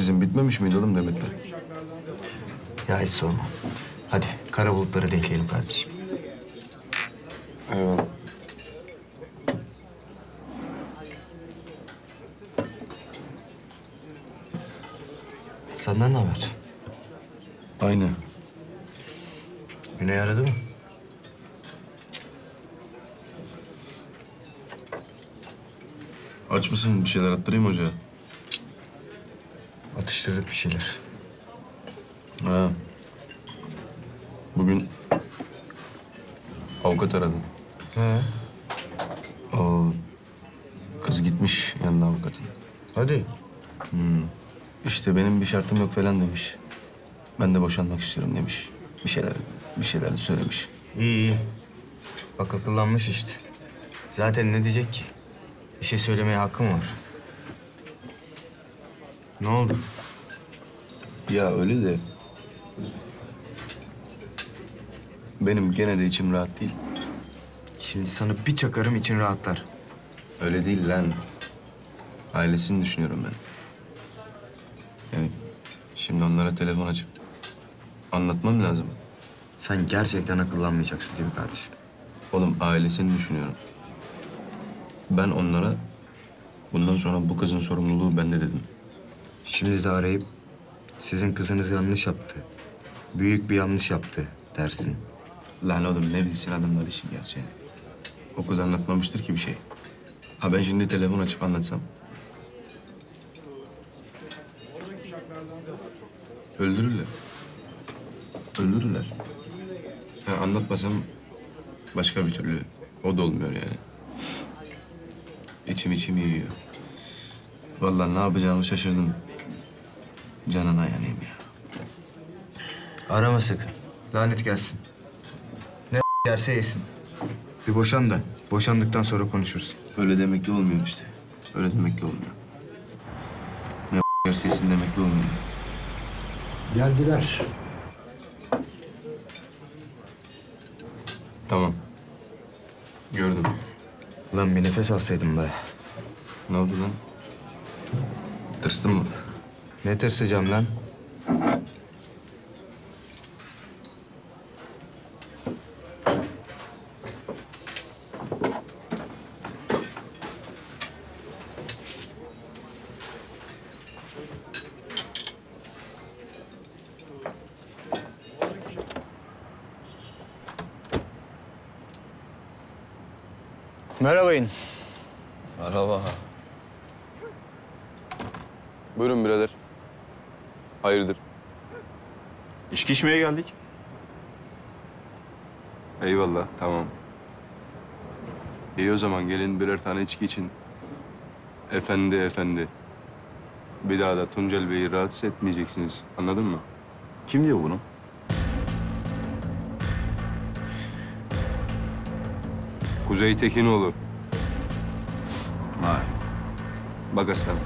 Sizin bitmemiş miydi oğlum Demet'le? Ya hiç sorma. Hadi kara bulutları dehleyelim kardeşim. Eyvallah. Senden ne haber? Aynı. Güney aradı mı? Cık. Aç mısın? Bir şeyler attırayım hoca. Atıştırdık bir şeyler. Ha. Bugün avukat aradı. He. O kız gitmiş yanına avukatın. Hadi. Hmm. İşte benim bir şartım yok falan demiş. Ben de boşanmak istiyorum demiş. Bir şeyler söylemiş. İyi. Bak akıllanmış işte. Zaten ne diyecek ki? Bir şey söylemeye hakkım var. Ne oldu? Ya öyle de... Benim gene de içim rahat değil. Şimdi sana bir çakarım için rahatlar. Öyle değil lan. Ailesini düşünüyorum ben. Yani şimdi onlara telefon açıp anlatmam lazım. Sen gerçekten akıllanmayacaksın değil mi kardeşim? Oğlum ailesini düşünüyorum. Ben onlara bundan sonra bu kızın sorumluluğu bende dedim. Şimdi de arayıp sizin kızınız yanlış yaptı. Büyük bir yanlış yaptı dersin. Lan oğlum ne bilsin adamlar işin gerçeği. O kız anlatmamıştır ki bir şey. Ha ben şimdi telefon açıp anlatsam. Öldürürler. Ha, anlatmasam başka bir türlü. O da olmuyor yani. İçim yiyor. Vallahi ne yapacağımı şaşırdım. Canına yanayım ya. Arama sakın. Lanet gelsin. Ne yerse yesin. Bir boşan da boşandıktan sonra konuşuruz. Öyle demekle olmuyor işte. Öyle demekle olmuyor. Ne yerse yesin demekle olmuyor. Geldiler. Tamam. Gördüm. Lan bir nefes alsaydım be. Ne oldu lan? Tırstın mı? Ne tırsacağım lan? Merhabayın. Merhaba. Buyurun birader. Hayırdır? İçki içmeye geldik. Eyvallah, tamam. İyi o zaman gelin birer tane içki için. Efendi. Bir daha da Tuncel Bey'i rahatsız etmeyeceksiniz. Anladın mı? Kim diyor bunu? Kuzey Tekinoğlu. Vay. Bak aslanım.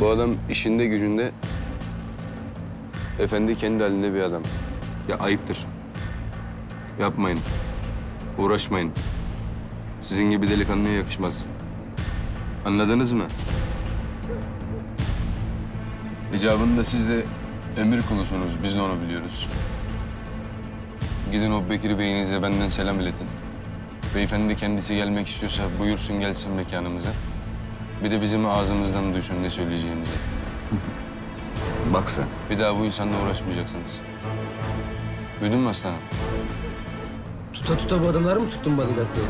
Bu adam işinde gücünde... Efendi kendi halinde bir adam. Ya ayıptır. Yapmayın. Uğraşmayın. Sizin gibi delikanlıya yakışmaz. Anladınız mı? İcabında siz de emir kulusunuz. Biz de onu biliyoruz. Gidin o Bekir Bey'inize benden selam iletin. Beyefendi kendisi gelmek istiyorsa buyursun gelsin mekanımıza. Bir de bizim ağzımızdan duysun ne söyleyeceğimizi. Bak sen. Bir daha bu insanla uğraşmayacaksınız. Duydun mu aslanım? Tuta bu adamları mı tuttun bodyguard'ı?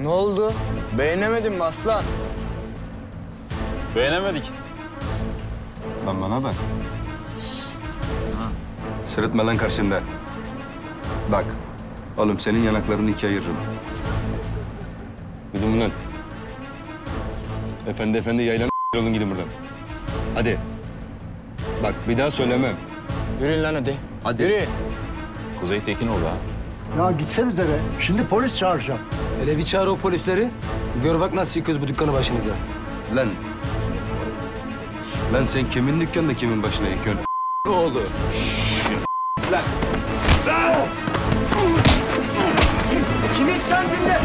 Ne oldu? Beğenemedin mi aslan? Beğenemedik. Lan bana bak. Sırıtma lan karşımda. Bak. Oğlum senin yanaklarını ikiye ayırırım. Gidin buradan. Efendi yaylanın olun gidin buradan. Hadi. Bak bir daha söylemem. Yürüyün lan hadi. Hadi. Yürü. Kuzey Tekinoğlu ha. Ya gitsenize be. Şimdi polis çağıracağım. Hele bir çağır o polisleri. Gör bak nasıl yıkıyoruz bu dükkanı başınıza. Lan. Lan sen kimin dükkanı da kimin başına yıkıyorsun? Oğlu. Lan. Kimi sen dinle?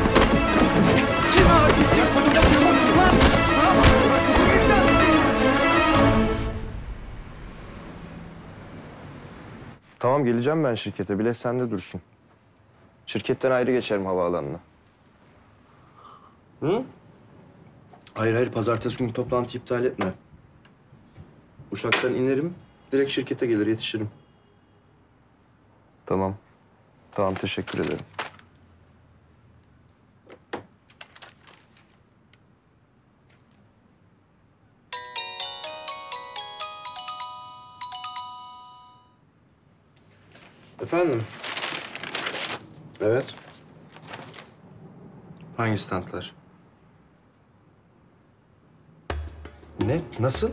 Kim o? Kim sen? Tamam, geleceğim ben şirkete. Bilet sende dursun. Şirketten ayrı geçerim havaalanına. Hı? Hayır hayır, pazartesi günü toplantıyı iptal etme. Uçaktan inerim, direkt şirkete gelir, yetişirim. Tamam. Tamam, teşekkür ederim. Efendim? Evet. Hangi standlar? Ne? Nasıl?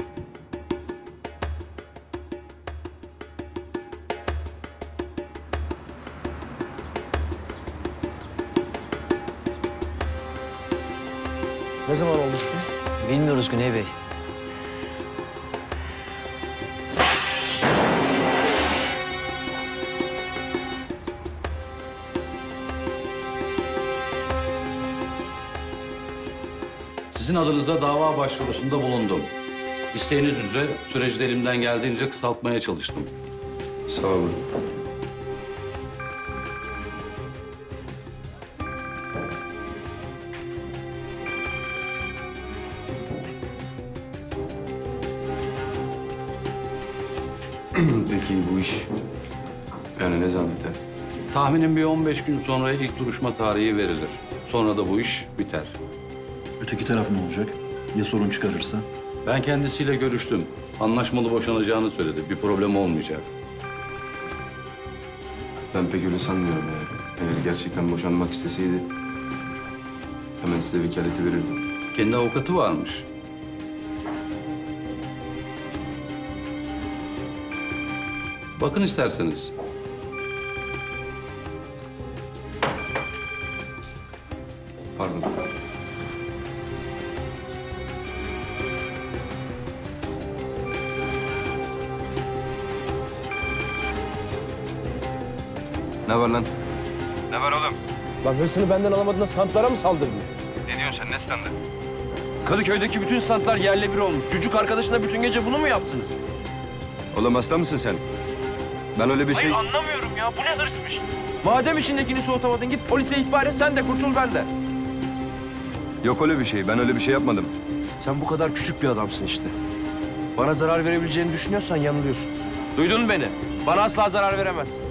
Ne zaman olmuştu? Bilmiyoruz Güney Bey. Sizin adınıza dava başvurusunda bulundum. İsteğiniz üzere süreci elimden geldiğince kısaltmaya çalıştım. Sağ olun. Peki bu iş yani ne zaman biter? Tahminim bir 15 gün sonra ilk duruşma tarihi verilir. Sonra da bu iş biter. Öteki taraf ne olacak? Ya sorun çıkarırsa? Ben kendisiyle görüştüm. Anlaşmalı boşanacağını söyledi. Bir problem olmayacak. Ben pek öyle sanmıyorum yani. Eğer gerçekten boşanmak isteseydi hemen size vekaleti verirdim. Kendi avukatı varmış. Bakın isterseniz. Pardon. Ne var lan? Ne var oğlum? Lan hırsını benden alamadığında standlara mı saldırdın? Ne diyorsun sen? Ne standı? Kadıköy'deki bütün standlar yerle bir olmuş. Cücük arkadaşına bütün gece bunu mu yaptınız? Oğlum hasta mısın sen? Ben öyle bir şey... Hayır anlamıyorum ya. Bu ne hırsmış? Madem içindekini soğutamadın git polise ihbar et, sen de kurtul ben de. Yok öyle bir şey. Ben öyle bir şey yapmadım. Sen bu kadar küçük bir adamsın işte. Bana zarar verebileceğini düşünüyorsan yanılıyorsun. Duydun beni? Bana asla zarar veremezsin.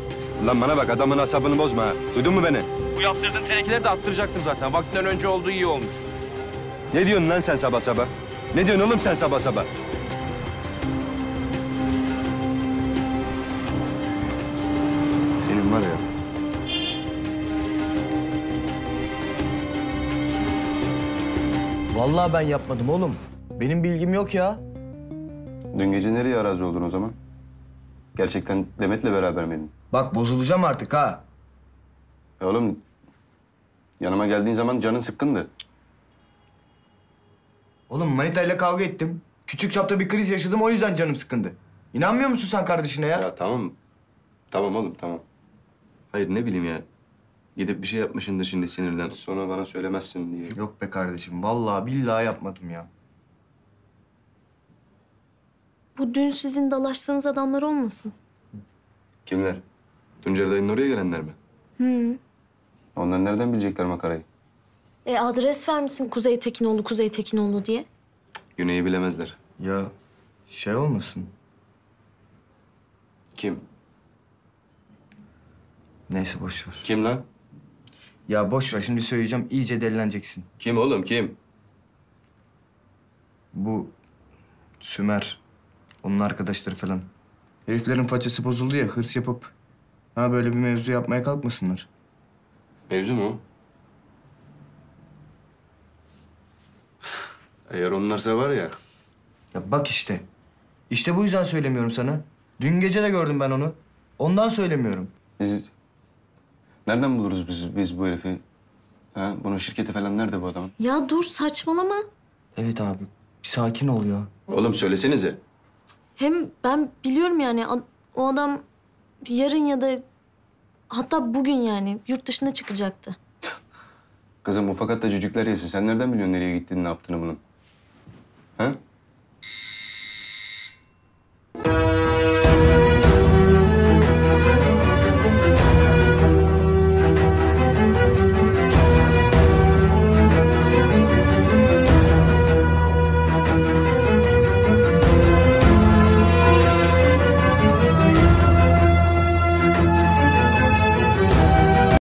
Lan bana bak, adamın asabını bozma ha. Duydun mu beni? Bu yaptırdığın tenekeleri de attıracaktım zaten. Vaktinden önce olduğu iyi olmuş. Ne diyorsun lan sen sabah sabah? Ne diyorsun oğlum sen sabah sabah? Senin var ya. Vallahi ben yapmadım oğlum. Benim bilgim yok ya. Dün gece nereye arazi oldun o zaman? Gerçekten Demet'le beraber miydin? Bak bozulacağım artık ha. Ya oğlum yanıma geldiğin zaman canın sıkkındı. Oğlum Manitay'la kavga ettim. Küçük çapta bir kriz yaşadım, o yüzden canım sıkkındı. İnanmıyor musun sen kardeşine ya? Ya tamam. Tamam oğlum tamam. Hayır ne bileyim ya. Gidip bir şey yapmışındır şimdi sinirden. Sonra bana söylemezsin diye. Yok be kardeşim, vallahi billahi yapmadım ya. Bu dün sizin dalaştığınız adamlar olmasın? Kimler? Tuncer dayının oraya gelenler mi? Hı. Onlar nereden bilecekler makarayı? Adres vermişsin Kuzey Tekinoğlu, Kuzey Tekinoğlu diye. Güney'i bilemezler. Ya şey olmasın? Kim? Neyse boş ver. Kim lan? Ya boş ver, şimdi söyleyeceğim iyice delileneceksin. Kim oğlum kim? Bu Sümer. Onun arkadaşları falan. Heriflerin façası bozuldu ya, hırs yapıp... Ha böyle bir mevzu yapmaya kalkmasınlar. Mevzu mu? Eğer onlarsa var ya... Ya bak işte. İşte bu yüzden söylemiyorum sana. Dün gece de gördüm ben onu. Ondan söylemiyorum. Biz... Nereden buluruz biz bu herifi? Ha? Bunun şirketi falan nerede bu adamın? Ya dur saçmalama. Evet abi. Bir sakin ol ya. Oğlum söylesenize. Hem ben biliyorum yani o adam yarın ya da hatta bugün yani yurt dışına çıkacaktı. Kızım bu fakat da cücükler yesin. Sen nereden biliyorsun nereye gittiğini, ne yaptığını bunun? Ha?